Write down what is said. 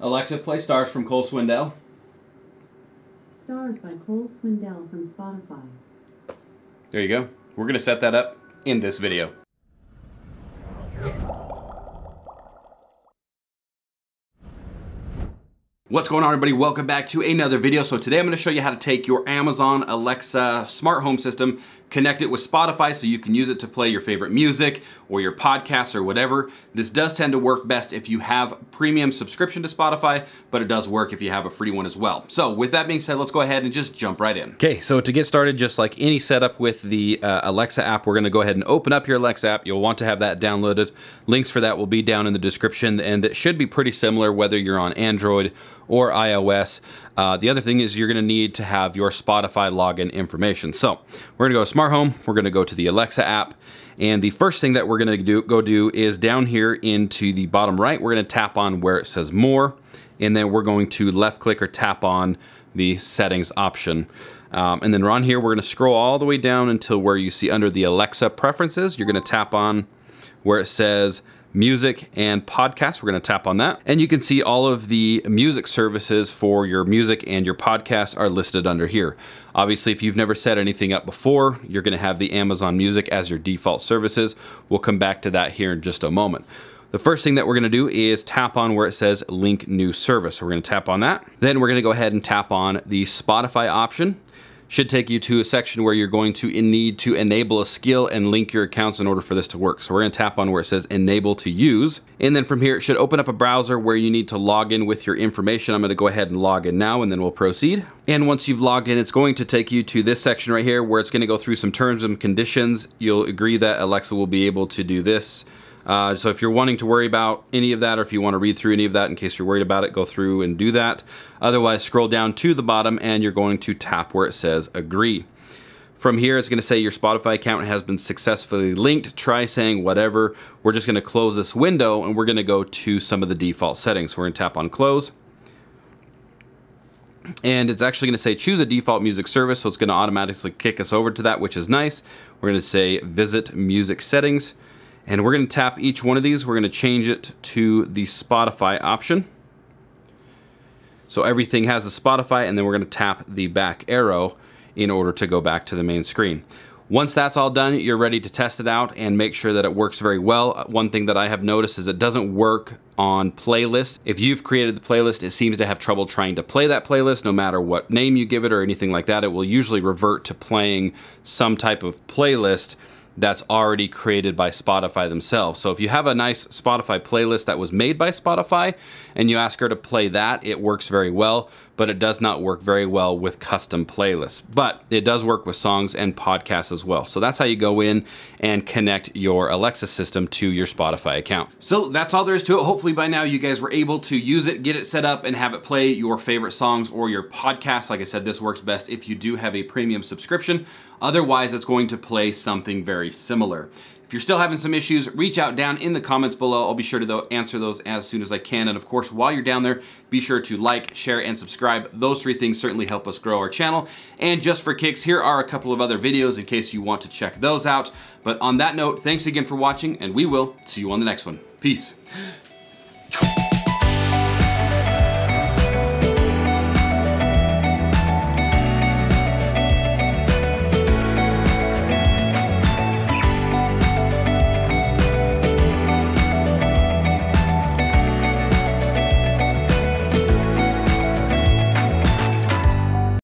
Alexa, play Stars from Cole Swindell. Stars by Cole Swindell from Spotify. There you go. We're going to set that up in this video. What's going on, everybody? Welcome back to another video. So today I'm going to show you how to take your Amazon Alexa smart home system, connect it with Spotify so you can use it to play your favorite music or your podcasts or whatever. This does tend to work best if you have premium subscription to Spotify, but it does work if you have a free one as well. So with that being said, let's go ahead and just jump right in. Okay, so to get started, just like any setup with the Alexa app, we're gonna go ahead and open up your Alexa app. You'll want to have that downloaded. Links for that will be down in the description, and it should be pretty similar whether you're on Android or iOS. The other thing is you're gonna need to have your Spotify login information. So we're gonna go to Smart Home, we're gonna go to the Alexa app, and the first thing that we're gonna do is down here into the bottom right, we're gonna tap on where it says More, and then we're going to left click or tap on the Settings option. And then on here, we're gonna scroll all the way down until where you see under the Alexa Preferences, you're gonna tap on where it says Music and Podcasts. We're going to tap on that, and you can see all of the music services for your music and your podcasts are listed under here. Obviously, if you've never set anything up before, you're going to have the Amazon Music as your default services. We'll come back to that here in just a moment. The first thing that we're going to do is tap on where it says Link New Service. So we're going to tap on that. Then we're going to go ahead and tap on the Spotify option. Should take you to a section where you're going to need to enable a skill and link your accounts in order for this to work. So we're gonna tap on where it says Enable to Use. And then from here, it should open up a browser where you need to log in with your information. I'm gonna go ahead and log in now, and then we'll proceed. And once you've logged in, it's going to take you to this section right here where it's gonna go through some terms and conditions. You'll agree that Alexa will be able to do this. So if you're wanting to worry about any of that, or if you want to read through any of that in case you're worried about it, go through and do that. Otherwise, scroll down to the bottom and you're going to tap where it says Agree. From here, it's going to say your Spotify account has been successfully linked. Try saying whatever. We're just going to close this window and we're going to go to some of the default settings. So we're going to tap on Close. And it's actually going to say choose a default music service. So it's going to automatically kick us over to that, which is nice. We're going to say Visit Music Settings. And we're gonna tap each one of these. We're gonna change it to the Spotify option. So everything has a Spotify, and then we're gonna tap the back arrow in order to go back to the main screen. Once that's all done, you're ready to test it out and make sure that it works very well. One thing that I have noticed is it doesn't work on playlists. If you've created the playlist, it seems to have trouble trying to play that playlist no matter what name you give it or anything like that. It will usually revert to playing some type of playlist that's already created by Spotify themselves. So if you have a nice Spotify playlist that was made by Spotify and you ask her to play that, it works very well, but it does not work very well with custom playlists. But it does work with songs and podcasts as well. So that's how you go in and connect your Alexa system to your Spotify account. So that's all there is to it. Hopefully by now you guys were able to use it, get it set up, and have it play your favorite songs or your podcasts. Like I said, this works best if you do have a premium subscription. Otherwise, it's going to play something very similar. If you're still having some issues, reach out down in the comments below. I'll be sure to answer those as soon as I can. And of course, while you're down there, be sure to like, share, and subscribe. Those three things certainly help us grow our channel. And just for kicks, here are a couple of other videos in case you want to check those out. But on that note, thanks again for watching, and we will see you on the next one. Peace.